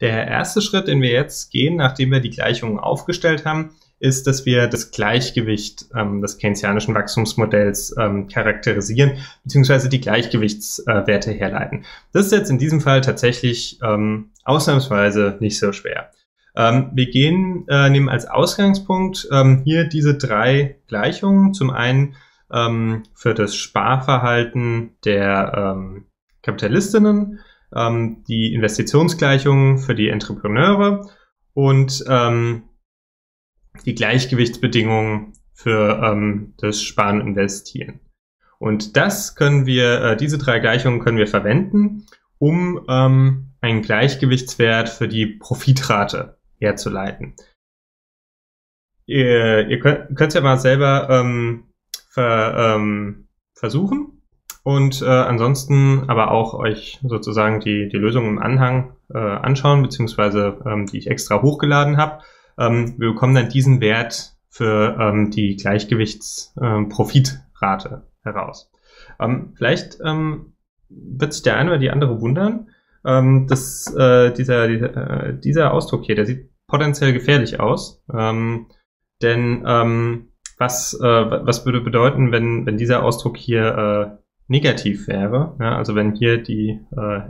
Der erste Schritt, den wir jetzt gehen, nachdem wir die Gleichungen aufgestellt haben, ist, dass wir das Gleichgewicht des keynesianischen Wachstumsmodells charakterisieren, beziehungsweise die Gleichgewichtswerte herleiten. Das ist jetzt in diesem Fall tatsächlich ausnahmsweise nicht so schwer. Wir nehmen als Ausgangspunkt hier diese drei Gleichungen. Zum einen für das Sparverhalten der Kapitalistinnen, die Investitionsgleichung für die Entrepreneure und die Gleichgewichtsbedingungen für das Sparen und Investieren. Und das können wir, diese drei Gleichungen können wir verwenden, um einen Gleichgewichtswert für die Profitrate herzuleiten. Ihr könnt es ja mal selber versuchen und ansonsten aber auch euch sozusagen die Lösung im Anhang anschauen, beziehungsweise die ich extra hochgeladen habe. Wir bekommen dann diesen Wert für die Gleichgewichtsprofitrate heraus. Vielleicht wird sich der eine oder die andere wundern, dass dieser Ausdruck hier, der sieht potenziell gefährlich aus, denn was würde bedeuten, wenn dieser Ausdruck hier negativ wäre, ja, also wenn hier die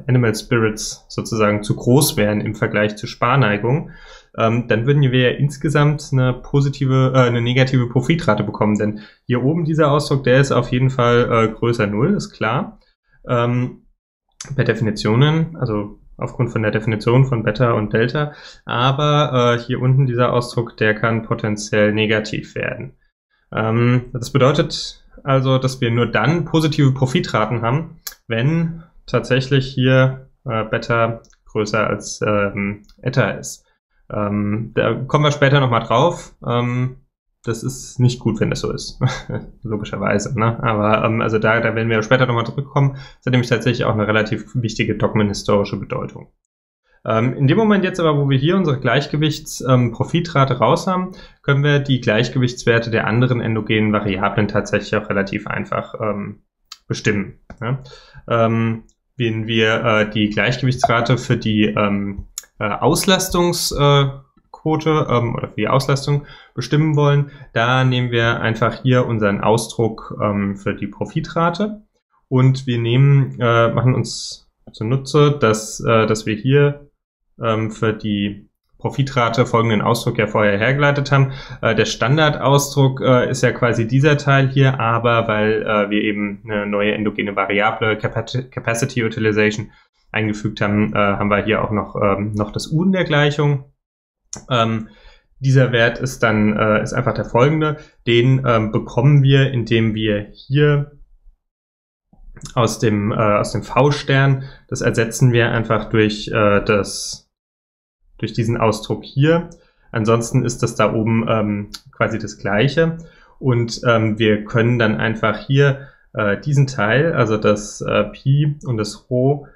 Animal Spirits sozusagen zu groß wären im Vergleich zu Sparneigung, dann würden wir ja insgesamt eine negative Profitrate bekommen, denn hier oben dieser Ausdruck, der ist auf jeden Fall größer 0, ist klar. Per Definitionen, also aufgrund von der Definition von Beta und Delta, aber hier unten dieser Ausdruck, der kann potenziell negativ werden. Das bedeutet also, dass wir nur dann positive Profitraten haben, wenn tatsächlich hier Beta größer als Eta ist. Da kommen wir später nochmal drauf. Das ist nicht gut, wenn das so ist. Logischerweise, ne? Aber also da werden wir später nochmal zurückkommen. Das hat nämlich tatsächlich auch eine relativ wichtige dogmenhistorische Bedeutung. In dem Moment jetzt aber, wo wir hier unsere Gleichgewichtsprofitrate raus haben, können wir die Gleichgewichtswerte der anderen endogenen Variablen tatsächlich auch relativ einfach bestimmen. Ja? Wenn wir die Gleichgewichtsrate für die Auslastungsquote oder für die Auslastung bestimmen wollen, da nehmen wir einfach hier unseren Ausdruck für die Profitrate und wir machen uns zunutze, dass wir hier für die Profitrate folgenden Ausdruck ja vorher hergeleitet haben. Der Standardausdruck ist ja quasi dieser Teil hier, aber weil wir eben eine neue endogene Variable, Capacity Utilization, eingefügt haben, haben wir hier auch noch das U in der Gleichung. Dieser Wert ist dann ist einfach der folgende. Den bekommen wir, indem wir hier aus dem V-Stern, das ersetzen wir einfach durch diesen Ausdruck hier. Ansonsten ist das da oben quasi das Gleiche. Und wir können dann einfach hier diesen Teil, also das Pi und das Rho,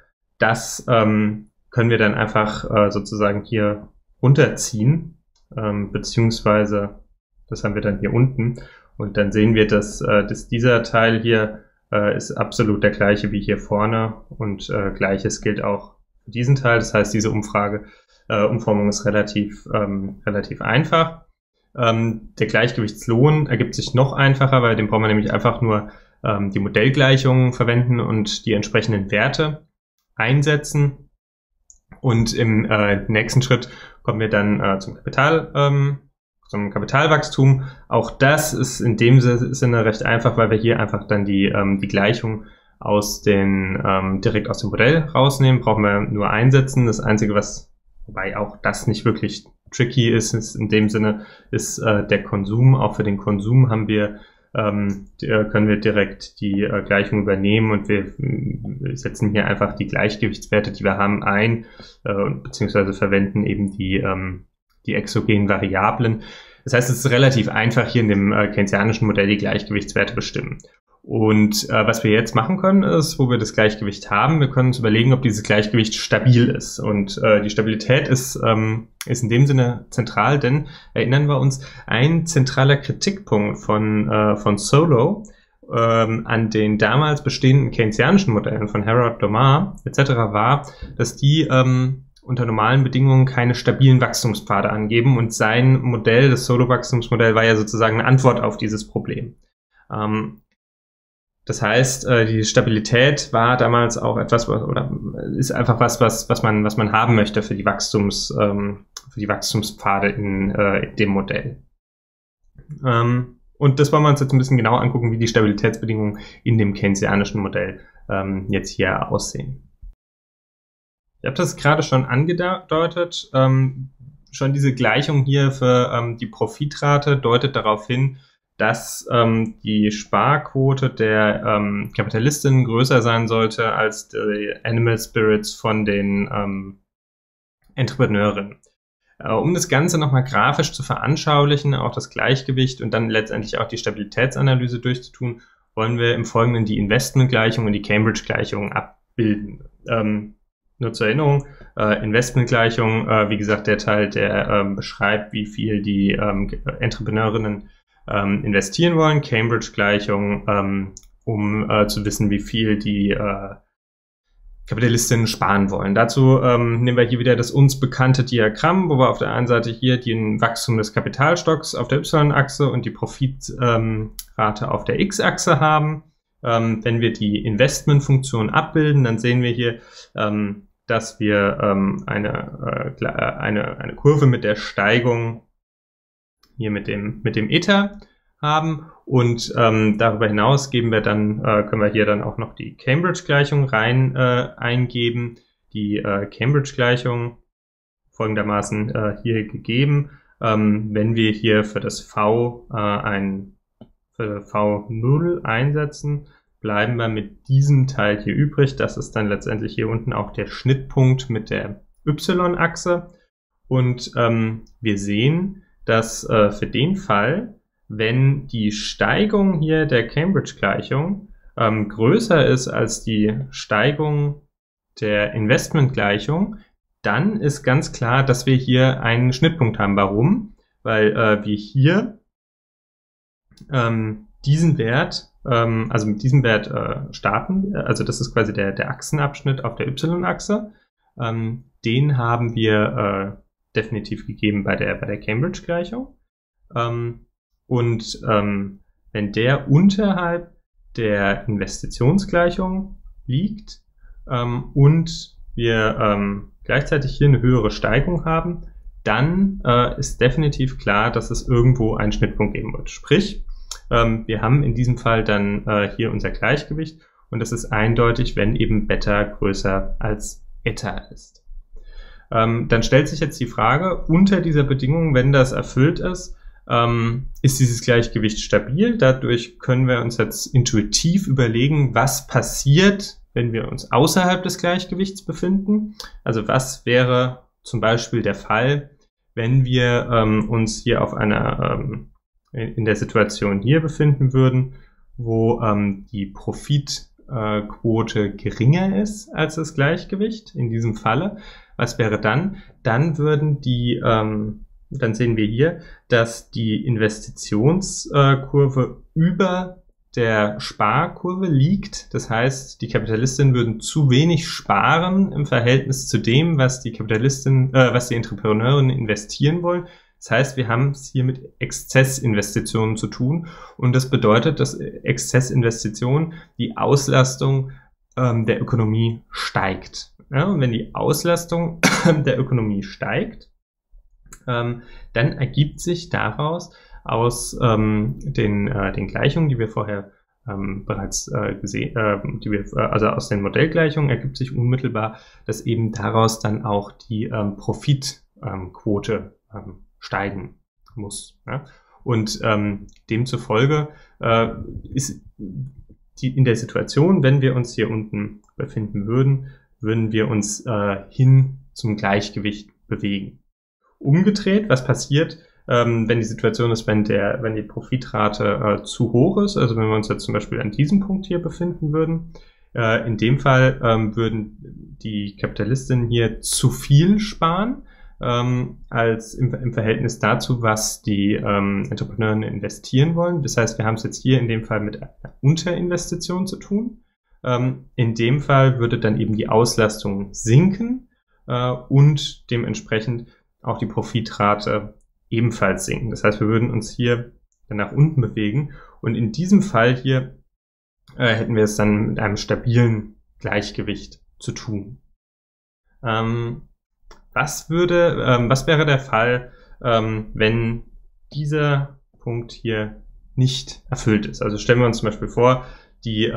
das können wir dann einfach sozusagen hier runterziehen, beziehungsweise das haben wir dann hier unten. Und dann sehen wir, dass dieser Teil hier ist absolut der gleiche wie hier vorne und gleiches gilt auch für diesen Teil. Das heißt, diese Umformung ist relativ einfach. Der Gleichgewichtslohn ergibt sich noch einfacher, weil den brauchen wir nämlich einfach nur die Modellgleichungen verwenden und die entsprechenden Werte einsetzen. Und im nächsten Schritt kommen wir dann zum Kapitalwachstum. Auch das ist in dem Sinne recht einfach, weil wir hier einfach dann die Gleichung direkt aus dem Modell rausnehmen. Brauchen wir nur einsetzen. Das Einzige, wobei auch das nicht wirklich tricky ist in dem Sinne, ist der Konsum. Auch für den Konsum können wir direkt die Gleichung übernehmen und wir setzen hier einfach die Gleichgewichtswerte, die wir haben, ein, beziehungsweise verwenden eben die exogenen Variablen. Das heißt, es ist relativ einfach, hier in dem keynesianischen Modell die Gleichgewichtswerte bestimmen. Und was wir jetzt machen können, ist, wo wir das Gleichgewicht haben, wir können uns überlegen, ob dieses Gleichgewicht stabil ist. Und die Stabilität ist in dem Sinne zentral, denn, erinnern wir uns, ein zentraler Kritikpunkt von Solow an den damals bestehenden keynesianischen Modellen von Harrod-Domar etc. war, dass die unter normalen Bedingungen keine stabilen Wachstumspfade angeben. Und sein Modell, das Solow-Wachstumsmodell, war ja sozusagen eine Antwort auf dieses Problem. Das heißt, die Stabilität war damals auch etwas, oder ist einfach was man haben möchte für die Wachstumspfade in dem Modell. Und das wollen wir uns jetzt ein bisschen genauer angucken, wie die Stabilitätsbedingungen in dem keynesianischen Modell jetzt hier aussehen. Ich habe das gerade schon angedeutet. Schon diese Gleichung hier für die Profitrate deutet darauf hin, dass die Sparquote der Kapitalistinnen größer sein sollte als die Animal Spirits von den Entrepreneurinnen. Um das Ganze nochmal grafisch zu veranschaulichen, auch das Gleichgewicht und dann letztendlich auch die Stabilitätsanalyse durchzutun, wollen wir im Folgenden die Investmentgleichung und die Cambridge-Gleichung abbilden. Nur zur Erinnerung, Investmentgleichung, wie gesagt, der Teil, der beschreibt, wie viel die Entrepreneurinnen investieren wollen. Cambridge-Gleichung, um zu wissen, wie viel die Kapitalistinnen sparen wollen. Dazu nehmen wir hier wieder das uns bekannte Diagramm, wo wir auf der einen Seite hier den Wachstum des Kapitalstocks auf der Y-Achse und die Profitrate auf der X-Achse haben. Wenn wir die Investmentfunktion abbilden, dann sehen wir hier, dass wir eine Kurve mit der Steigung hier mit dem Eta haben, und darüber hinaus geben wir dann, können wir hier dann auch noch die Cambridge-Gleichung rein eingeben. Die Cambridge-Gleichung folgendermaßen hier gegeben. Wenn wir hier für das V für V0 einsetzen, bleiben wir mit diesem Teil hier übrig. Das ist dann letztendlich hier unten auch der Schnittpunkt mit der Y-Achse. Und wir sehen, dass für den Fall, wenn die Steigung hier der Cambridge-Gleichung größer ist als die Steigung der Investment-Gleichung, dann ist ganz klar, dass wir hier einen Schnittpunkt haben. Warum? Weil wir hier mit diesem Wert starten. Also das ist quasi der Achsenabschnitt auf der Y-Achse. Den haben wir definitiv gegeben bei der Cambridge-Gleichung. Wenn der unterhalb der Investitionsgleichung liegt und wir gleichzeitig hier eine höhere Steigung haben, dann ist definitiv klar, dass es irgendwo einen Schnittpunkt geben wird. Sprich, wir haben in diesem Fall dann hier unser Gleichgewicht, und das ist eindeutig, wenn eben Beta größer als Eta ist. Dann stellt sich jetzt die Frage, unter dieser Bedingung, wenn das erfüllt ist, ist dieses Gleichgewicht stabil. Dadurch können wir uns jetzt intuitiv überlegen, was passiert, wenn wir uns außerhalb des Gleichgewichts befinden. Also was wäre zum Beispiel der Fall, wenn wir uns hier auf einer in der Situation hier befinden würden, wo die Profitquote geringer ist als das Gleichgewicht. In diesem Falle, was wäre dann? Dann sehen wir hier, dass die Investitionskurve über der Sparkurve liegt. Das heißt, die Kapitalistinnen würden zu wenig sparen im Verhältnis zu dem, was die Entrepreneurinnen investieren wollen. Das heißt, wir haben es hier mit Exzessinvestitionen zu tun, und das bedeutet, dass Exzessinvestitionen die Auslastung der Ökonomie steigt. Ja, und wenn die Auslastung der Ökonomie steigt, dann ergibt sich daraus aus den Gleichungen, die wir vorher bereits gesehen, also aus den Modellgleichungen ergibt sich unmittelbar, dass eben daraus dann auch die Profitquote steigen muss. Ja? Und demzufolge ist in der Situation, wenn wir uns hier unten befinden würden, würden wir uns hin zum Gleichgewicht bewegen. Umgedreht, was passiert, wenn die Situation ist, wenn die Profitrate zu hoch ist, also wenn wir uns jetzt zum Beispiel an diesem Punkt hier befinden würden. In dem Fall würden die Kapitalistinnen hier zu viel sparen, als im Verhältnis dazu, was die Entrepreneurinnen investieren wollen. Das heißt, wir haben es jetzt hier in dem Fall mit einer Unterinvestition zu tun. In dem Fall würde dann eben die Auslastung sinken. und dementsprechend auch die Profitrate ebenfalls sinken. Das heißt, wir würden uns hier dann nach unten bewegen und in diesem Fall hier hätten wir es dann mit einem stabilen Gleichgewicht zu tun. Was wäre der Fall, wenn dieser Punkt hier nicht erfüllt ist? Also stellen wir uns zum Beispiel vor, die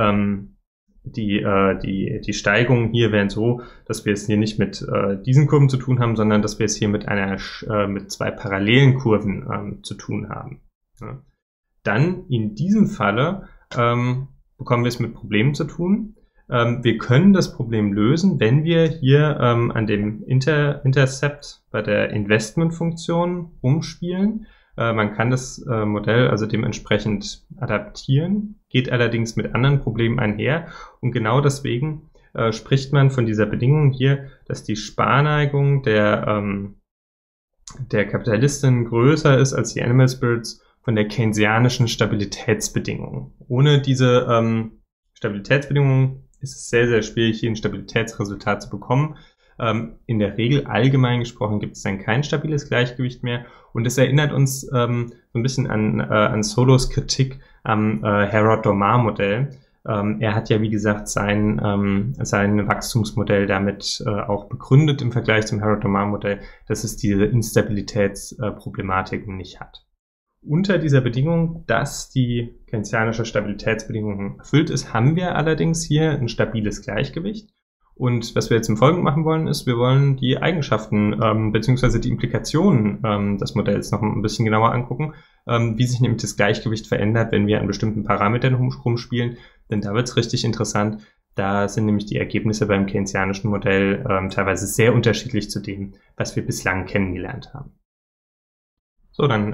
Steigungen hier wären so, dass wir es hier nicht mit diesen Kurven zu tun haben, sondern dass wir es hier mit einer mit zwei parallelen Kurven zu tun haben. Ja. Dann in diesem Falle bekommen wir es mit Problemen zu tun. Wir können das Problem lösen, wenn wir hier an dem Intercept bei der Investment-Funktion rumspielen. Man kann das Modell also dementsprechend adaptieren, geht allerdings mit anderen Problemen einher. Und genau deswegen spricht man von dieser Bedingung hier, dass die Sparneigung der Kapitalistin größer ist als die Animal Spirits von der keynesianischen Stabilitätsbedingung. Ohne diese Stabilitätsbedingungen ist es sehr, sehr schwierig, hier ein Stabilitätsresultat zu bekommen. In der Regel, allgemein gesprochen, gibt es dann kein stabiles Gleichgewicht mehr. Und es erinnert uns so ein bisschen an Solows Kritik am Harrod-Domar-Modell. Er hat ja, wie gesagt, sein Wachstumsmodell damit auch begründet im Vergleich zum Harrod-Domar-Modell, dass es diese Instabilitätsproblematiken nicht hat. Unter dieser Bedingung, dass die keynesianische Stabilitätsbedingung erfüllt ist, haben wir allerdings hier ein stabiles Gleichgewicht. Und was wir jetzt im Folgenden machen wollen, ist, wir wollen die Eigenschaften bzw. die Implikationen des Modells noch ein bisschen genauer angucken, wie sich nämlich das Gleichgewicht verändert, wenn wir an bestimmten Parametern rumspielen. Denn da wird es richtig interessant. Da sind nämlich die Ergebnisse beim keynesianischen Modell teilweise sehr unterschiedlich zu dem, was wir bislang kennengelernt haben. So, dann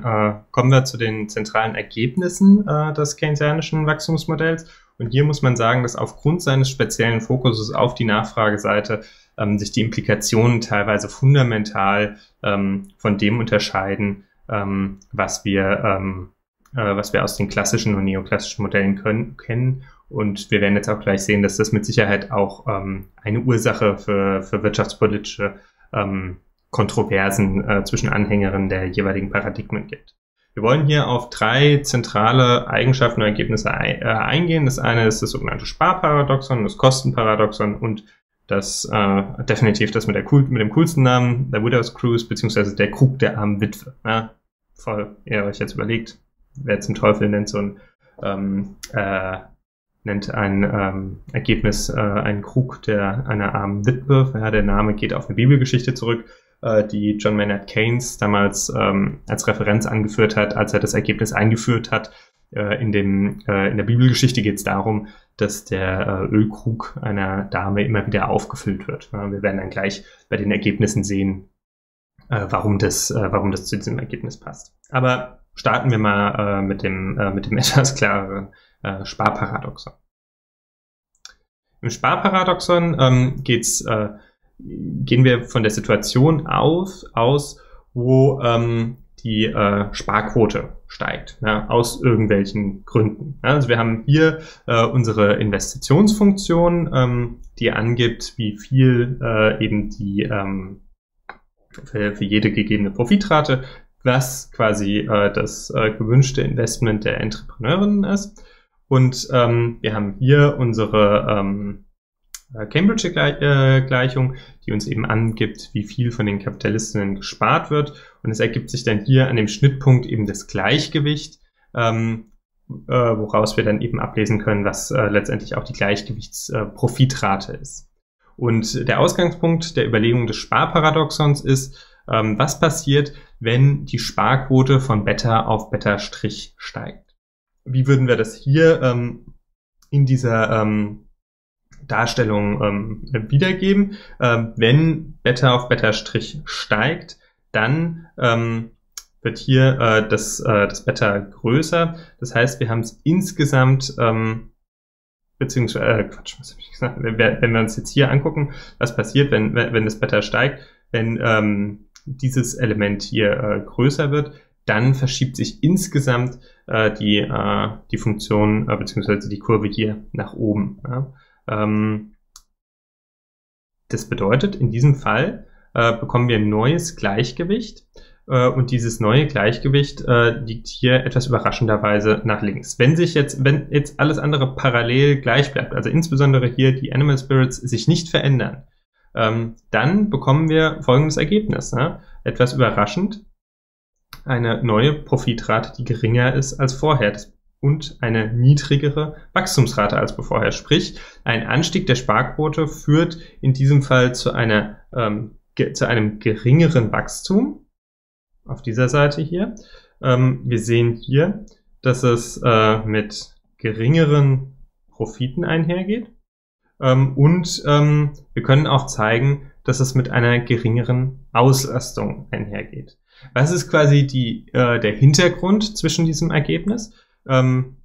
kommen wir zu den zentralen Ergebnissen des keynesianischen Wachstumsmodells. Und hier muss man sagen, dass aufgrund seines speziellen Fokuses auf die Nachfrageseite sich die Implikationen teilweise fundamental von dem unterscheiden, was wir aus den klassischen und neoklassischen Modellen kennen. Und wir werden jetzt auch gleich sehen, dass das mit Sicherheit auch eine Ursache für wirtschaftspolitische Kontroversen zwischen Anhängerinnen der jeweiligen Paradigmen gibt. Wir wollen hier auf drei zentrale Eigenschaften und Ergebnisse eingehen. Das eine ist das sogenannte Sparparadoxon, das Kostenparadoxon und das definitiv das mit dem coolsten Namen, der Widow's Cruise bzw. der Krug der armen Witwe. Ja, voll, ihr euch jetzt überlegt, wer zum Teufel nennt ein Ergebnis einen Krug einer armen Witwe. Ja, der Name geht auf eine Bibelgeschichte zurück, die John Maynard Keynes damals als Referenz angeführt hat, als er das Ergebnis eingeführt hat. In der Bibelgeschichte geht es darum, dass der Ölkrug einer Dame immer wieder aufgefüllt wird. Wir werden dann gleich bei den Ergebnissen sehen, warum das zu diesem Ergebnis passt. Aber starten wir mal mit dem etwas klareren Sparparadoxon. Im Sparparadoxon gehen wir von der Situation aus, wo die Sparquote steigt, ja, aus irgendwelchen Gründen. Ja, also wir haben hier unsere Investitionsfunktion, die angibt, wie viel eben die für jede gegebene Profitrate, was quasi das gewünschte Investment der Entrepreneurin ist. Und wir haben hier unsere Cambridge-Gleichung, die uns eben angibt, wie viel von den Kapitalistinnen gespart wird. Und es ergibt sich dann hier an dem Schnittpunkt eben das Gleichgewicht, woraus wir dann eben ablesen können, was letztendlich auch die Gleichgewichtsprofitrate ist. Und der Ausgangspunkt der Überlegung des Sparparadoxons ist, was passiert, wenn die Sparquote von Beta auf Beta' steigt. Wie würden wir das hier in dieser Darstellung wiedergeben? Wenn Beta auf Beta' steigt, dann wird hier das Beta größer. Das heißt, wir haben es insgesamt, beziehungsweise, Quatsch, was habe ich gesagt? Wenn wir uns jetzt hier angucken, was passiert, wenn das Beta steigt, wenn dieses Element hier größer wird, dann verschiebt sich insgesamt die Funktion bzw. die Kurve hier nach oben. Ja. Das bedeutet in diesem Fall, bekommen wir ein neues Gleichgewicht. Und dieses neue Gleichgewicht liegt hier etwas überraschenderweise nach links. Wenn jetzt alles andere parallel gleich bleibt, also insbesondere hier die Animal Spirits sich nicht verändern, dann bekommen wir folgendes Ergebnis. Ne? Etwas überraschend, eine neue Profitrate, die geringer ist als vorher und eine niedrigere Wachstumsrate als vorher. Sprich, ein Anstieg der Sparquote führt in diesem Fall zu einer, zu einem geringeren Wachstum. Auf dieser Seite hier. Wir sehen hier, dass es mit geringeren Profiten einhergeht. Wir können auch zeigen, dass es mit einer geringeren Auslastung einhergeht. Was ist quasi der Hintergrund zwischen diesem Ergebnis? Und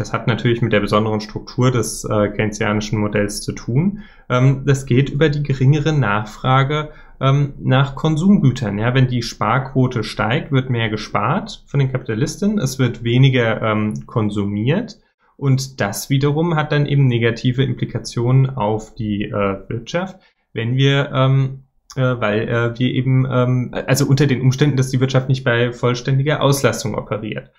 das hat natürlich mit der besonderen Struktur des keynesianischen Modells zu tun. Das geht über die geringere Nachfrage nach Konsumgütern. Ja, wenn die Sparquote steigt, wird mehr gespart von den Kapitalisten, es wird weniger konsumiert und das wiederum hat dann eben negative Implikationen auf die Wirtschaft, wenn wir weil wir eben unter den Umständen, dass die Wirtschaft nicht bei vollständiger Auslastung operiert.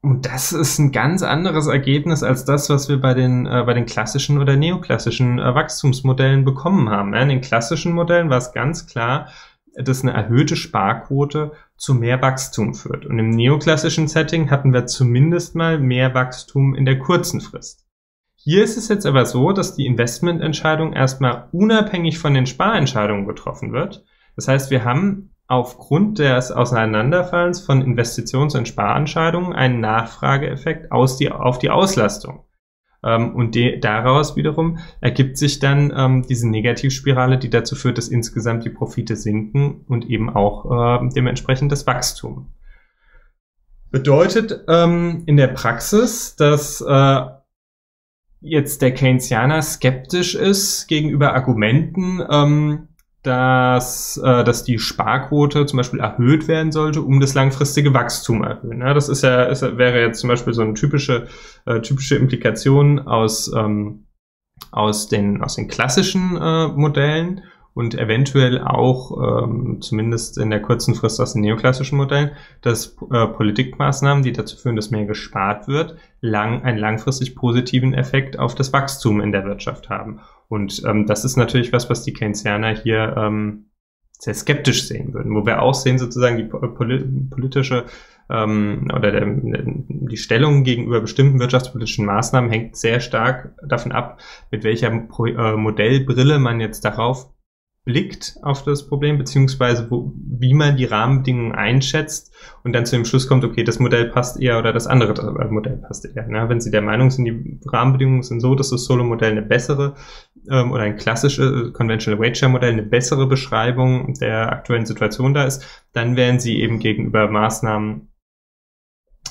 Und das ist ein ganz anderes Ergebnis als das, was wir bei den klassischen oder neoklassischen Wachstumsmodellen bekommen haben. In den klassischen Modellen war es ganz klar, dass eine erhöhte Sparquote zu mehr Wachstum führt. Und im neoklassischen Setting hatten wir zumindest mal mehr Wachstum in der kurzen Frist. Hier ist es jetzt aber so, dass die Investmententscheidung erstmal unabhängig von den Sparentscheidungen getroffen wird. Das heißt, wir haben aufgrund des Auseinanderfallens von Investitions- und Sparentscheidungen einen Nachfrageeffekt auf die Auslastung. Und daraus wiederum ergibt sich dann diese Negativspirale, die dazu führt, dass insgesamt die Profite sinken und eben auch dementsprechend das Wachstum. Bedeutet in der Praxis, dass jetzt der Keynesianer skeptisch ist gegenüber Argumenten, dass die Sparquote zum Beispiel erhöht werden sollte, um das langfristige Wachstum erhöhen. Ja, das wäre jetzt zum Beispiel so eine typische Implikation aus den klassischen Modellen und eventuell auch zumindest in der kurzen Frist aus den neoklassischen Modellen, dass Politikmaßnahmen, die dazu führen, dass mehr gespart wird, einen langfristig positiven Effekt auf das Wachstum in der Wirtschaft haben. Und das ist natürlich was die Keynesianer hier sehr skeptisch sehen würden, wo wir auch sehen sozusagen die politische oder die Stellung gegenüber bestimmten wirtschaftspolitischen Maßnahmen hängt sehr stark davon ab, mit welcher Modellbrille man jetzt darauf blickt auf das Problem, beziehungsweise wie man die Rahmenbedingungen einschätzt und dann zu dem Schluss kommt, okay, das Modell passt eher oder das andere Modell passt eher. Ne? Wenn Sie der Meinung sind, die Rahmenbedingungen sind so, dass das Solow-Modell eine bessere oder ein klassisches Conventional Wage Share Modell eine bessere Beschreibung der aktuellen Situation da ist, dann wären Sie eben gegenüber Maßnahmen,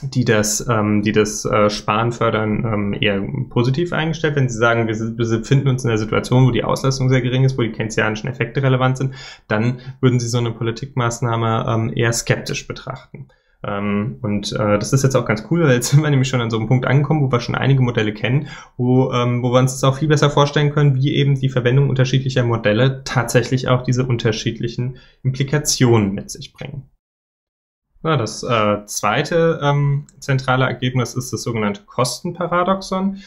die das Sparen fördern, eher positiv eingestellt. Wenn Sie sagen, wir befinden uns in einer Situation, wo die Auslastung sehr gering ist, wo die keynesianischen Effekte relevant sind, dann würden Sie so eine Politikmaßnahme eher skeptisch betrachten. Das ist jetzt auch ganz cool, weil jetzt sind wir nämlich schon an so einem Punkt angekommen, wo wir schon einige Modelle kennen, wo wir uns das auch viel besser vorstellen können, wie eben die Verwendung unterschiedlicher Modelle tatsächlich auch diese unterschiedlichen Implikationen mit sich bringen. Das zweite zentrale Ergebnis ist das sogenannte Kostenparadoxon.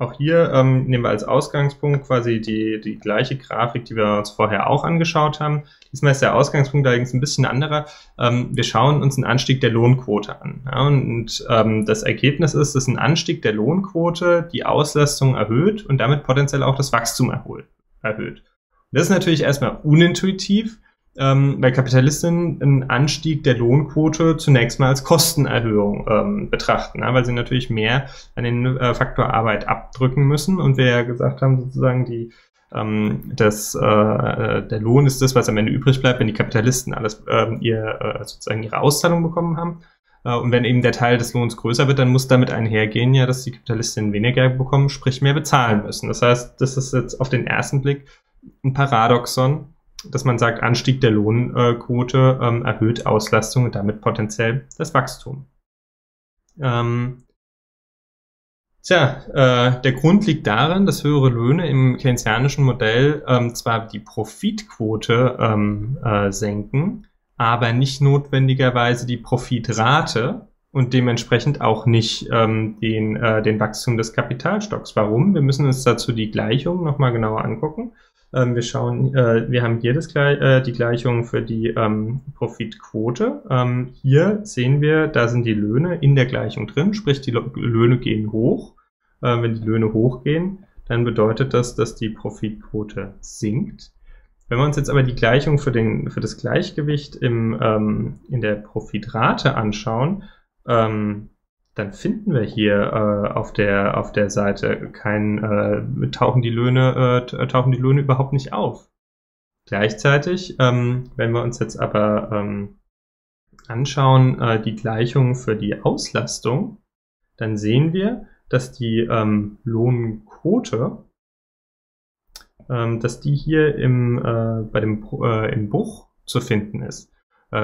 Auch hier nehmen wir als Ausgangspunkt quasi die gleiche Grafik, die wir uns vorher auch angeschaut haben. Diesmal ist der Ausgangspunkt allerdings ein bisschen anderer. Wir schauen uns einen Anstieg der Lohnquote an. Ja, und das Ergebnis ist, dass ein Anstieg der Lohnquote die Auslastung erhöht und damit potenziell auch das Wachstum erhöht. Das ist natürlich erstmal unintuitiv, weil Kapitalisten einen Anstieg der Lohnquote zunächst mal als Kostenerhöhung betrachten, weil sie natürlich mehr an den Faktor Arbeit abdrücken müssen. Und wir ja gesagt haben, sozusagen, der Lohn ist das, was am Ende übrig bleibt, wenn die Kapitalisten alles sozusagen ihre Auszahlung bekommen haben. Und wenn eben der Teil des Lohns größer wird, dann muss damit einhergehen, ja, dass die Kapitalisten weniger bekommen, sprich mehr bezahlen müssen. Das heißt, das ist jetzt auf den ersten Blick ein Paradoxon, dass man sagt, Anstieg der Lohnquote erhöht Auslastung und damit potenziell das Wachstum. Tja, der Grund liegt darin, dass höhere Löhne im keynesianischen Modell zwar die Profitquote senken, aber nicht notwendigerweise die Profitrate und dementsprechend auch nicht den Wachstum des Kapitalstocks. Warum? Wir müssen uns dazu die Gleichung nochmal genauer angucken. Wir haben hier die Gleichung für die Profitquote. Hier sehen wir, da sind die Löhne in der Gleichung drin, sprich die Löhne gehen hoch. Wenn die Löhne hochgehen, dann bedeutet das, dass die Profitquote sinkt. Wenn wir uns jetzt aber die Gleichung für das Gleichgewicht in der Profitrate anschauen, dann finden wir hier auf der Seite tauchen die Löhne überhaupt nicht auf. Gleichzeitig, wenn wir uns jetzt aber anschauen, die Gleichung für die Auslastung, dann sehen wir, dass die Lohnquote, dass die hier im Bruch zu finden ist.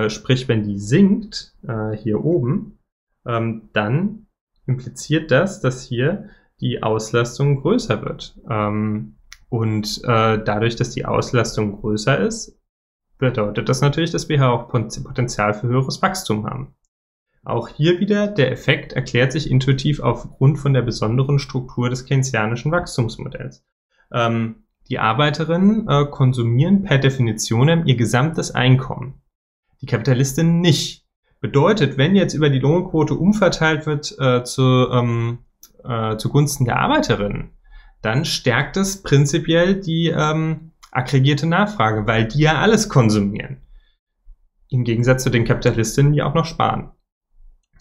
Sprich, wenn die sinkt, hier oben, dann impliziert das, dass hier die Auslastung größer wird. Und dadurch, dass die Auslastung größer ist, bedeutet das natürlich, dass wir hier auch Potenzial für höheres Wachstum haben. Auch hier wieder, der Effekt erklärt sich intuitiv aufgrund von der besonderen Struktur des keynesianischen Wachstumsmodells. Die Arbeiterinnen konsumieren per Definition ihr gesamtes Einkommen. Die Kapitalistinnen nicht. Bedeutet, wenn jetzt über die Lohnquote umverteilt wird zugunsten der Arbeiterinnen, dann stärkt es prinzipiell die aggregierte Nachfrage, weil die ja alles konsumieren. Im Gegensatz zu den Kapitalistinnen, die auch noch sparen.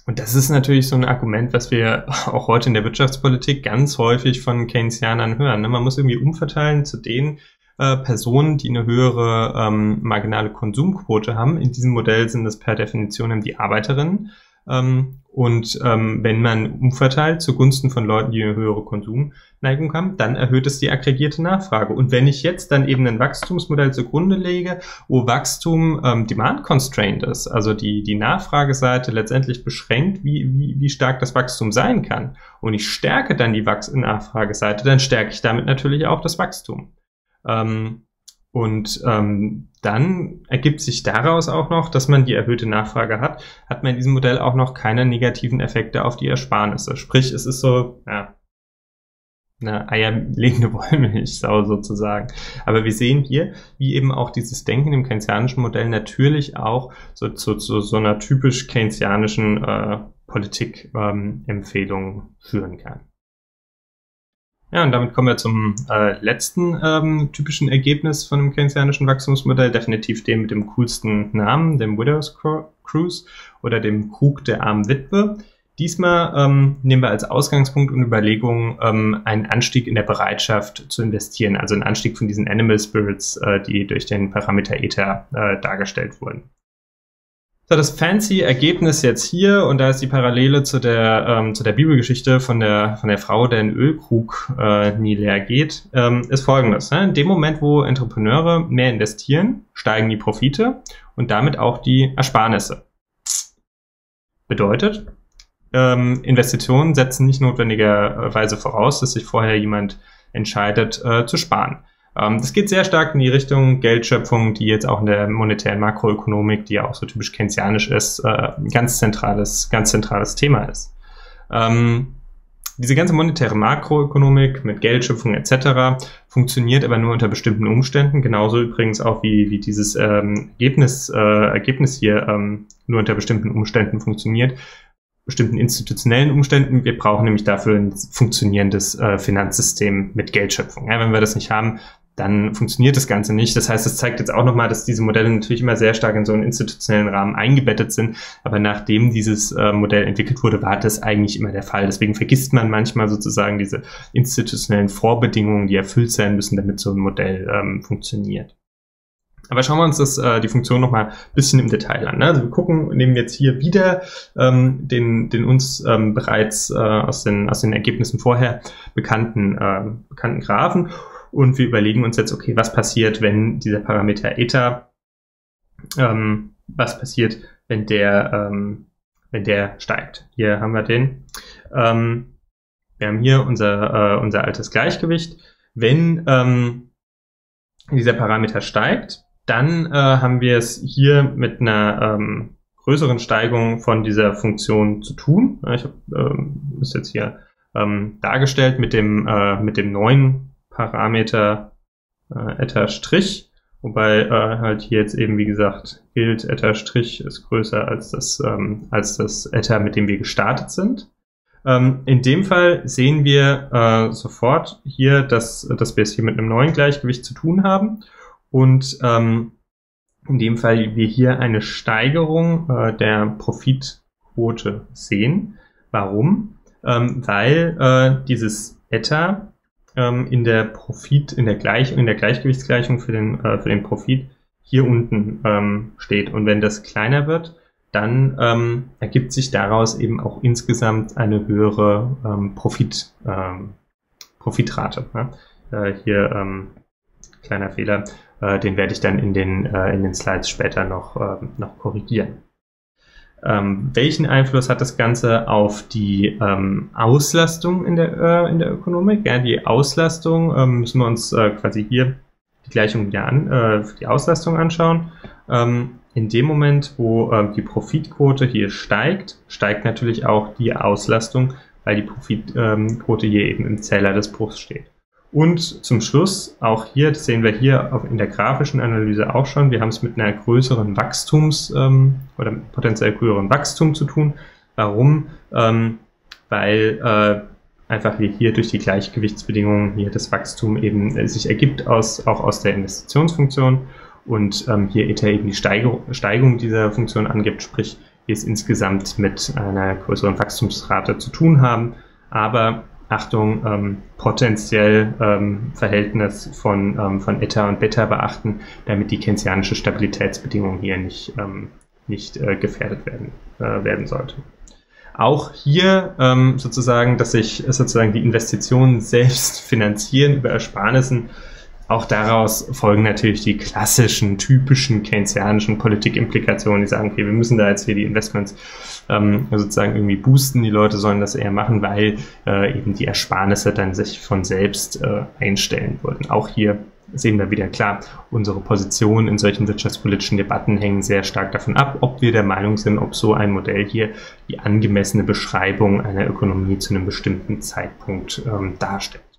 Und das ist natürlich so ein Argument, was wir auch heute in der Wirtschaftspolitik ganz häufig von Keynesianern hören. Man muss irgendwie umverteilen zu denen, Personen, die eine höhere marginale Konsumquote haben. In diesem Modell sind das per Definition die Arbeiterinnen. Wenn man umverteilt zugunsten von Leuten, die eine höhere Konsumneigung haben, dann erhöht es die aggregierte Nachfrage. Und wenn ich jetzt dann eben ein Wachstumsmodell zugrunde lege, wo Wachstum demand-constrained ist, also die Nachfrageseite letztendlich beschränkt, wie stark das Wachstum sein kann, und ich stärke dann die Nachfrageseite, dann stärke ich damit natürlich auch das Wachstum. Dann ergibt sich daraus auch noch, dass man die erhöhte Nachfrage hat, man in diesem Modell auch noch keine negativen Effekte auf die Ersparnisse. Sprich, es ist so, ja, eine eierlegende Wollmilchsau sozusagen. Aber wir sehen hier, wie eben auch dieses Denken im keynesianischen Modell natürlich auch so einer typisch keynesianischen Politik-Empfehlung führen kann. Ja, und damit kommen wir zum letzten typischen Ergebnis von dem keynesianischen Wachstumsmodell, definitiv dem mit dem coolsten Namen, dem Widow's Cruise oder dem Krug der armen Witwe. Diesmal nehmen wir als Ausgangspunkt und Überlegung einen Anstieg in der Bereitschaft zu investieren, also einen Anstieg von diesen Animal Spirits, die durch den Parameter Eta dargestellt wurden. So, das fancy Ergebnis jetzt hier, und da ist die Parallele zu der Bibelgeschichte von der Frau, der in Ölkrug nie leer geht, ist folgendes. Ne? In dem Moment, wo Entrepreneure mehr investieren, steigen die Profite und damit auch die Ersparnisse. Bedeutet, Investitionen setzen nicht notwendigerweise voraus, dass sich vorher jemand entscheidet, zu sparen. Das geht sehr stark in die Richtung Geldschöpfung, die jetzt auch in der monetären Makroökonomik, die ja auch so typisch keynesianisch ist, ein ganz zentrales Thema ist. Diese ganze monetäre Makroökonomik mit Geldschöpfung etc. funktioniert aber nur unter bestimmten Umständen, genauso übrigens auch wie dieses Ergebnis hier nur unter bestimmten Umständen funktioniert, bestimmten institutionellen Umständen. Wir brauchen nämlich dafür ein funktionierendes Finanzsystem mit Geldschöpfung. Ja, wenn wir das nicht haben, dann funktioniert das Ganze nicht. Das heißt, es zeigt jetzt auch nochmal, dass diese Modelle natürlich immer sehr stark in so einen institutionellen Rahmen eingebettet sind. Aber nachdem dieses Modell entwickelt wurde, war das eigentlich immer der Fall. Deswegen vergisst man manchmal sozusagen diese institutionellen Vorbedingungen, die erfüllt sein müssen, damit so ein Modell funktioniert. Aber schauen wir uns die Funktion nochmal ein bisschen im Detail an. Ne? Also wir nehmen jetzt hier wieder den uns bereits aus den Ergebnissen vorher bekannten Graphen, und wir überlegen uns jetzt, okay, was passiert, wenn dieser Parameter Eta, wenn der steigt? Hier haben wir den. Wir haben hier unser altes Gleichgewicht. Wenn dieser Parameter steigt, dann haben wir es hier mit einer größeren Steigerung von dieser Funktion zu tun. Ich habe ist jetzt hier dargestellt mit dem neuen Parameter eta Strich, wobei halt hier jetzt eben wie gesagt gilt, eta Strich ist größer als das eta, mit dem wir gestartet sind. In dem Fall sehen wir sofort hier, dass wir es hier mit einem neuen Gleichgewicht zu tun haben und in dem Fall wir hier eine Steigerung der Profitquote sehen. Warum? Weil dieses Eta in der Gleichgewichtsgleichung für den Profit hier unten steht. Und wenn das kleiner wird, dann ergibt sich daraus eben auch insgesamt eine höhere Profitrate. Ne? Hier kleiner Fehler, den werde ich dann in den Slides später noch korrigieren. Welchen Einfluss hat das Ganze auf die Auslastung in der Ökonomik? Ja, die Auslastung müssen wir uns quasi hier die Gleichung wieder für die Auslastung anschauen. In dem Moment, wo die Profitquote hier steigt, steigt natürlich auch die Auslastung, weil die Profitquote hier eben im Zähler des Bruchs steht. Und zum Schluss, auch hier, das sehen wir hier in der grafischen Analyse auch schon, wir haben es mit einer größeren Wachstums- oder potenziell höheren Wachstum zu tun. Warum? Weil einfach hier durch die Gleichgewichtsbedingungen hier das Wachstum eben sich ergibt, auch aus der Investitionsfunktion, und hier eta eben die Steigung dieser Funktion angibt, sprich wir es insgesamt mit einer größeren Wachstumsrate zu tun haben, aber Achtung, potenziell Verhältnis von Eta und Beta beachten, damit die keynesianische Stabilitätsbedingung hier nicht gefährdet werden sollte. Auch hier sozusagen, dass sich sozusagen die Investitionen selbst finanzieren über Ersparnissen, auch daraus folgen natürlich die klassischen, typischen keynesianischen Politikimplikationen, die sagen, okay, wir müssen da jetzt hier die Investments sozusagen irgendwie boosten, die Leute sollen das eher machen, weil eben die Ersparnisse dann sich von selbst einstellen würden. Auch hier sehen wir wieder klar, unsere Positionen in solchen wirtschaftspolitischen Debatten hängen sehr stark davon ab, ob wir der Meinung sind, ob so ein Modell hier die angemessene Beschreibung einer Ökonomie zu einem bestimmten Zeitpunkt darstellt.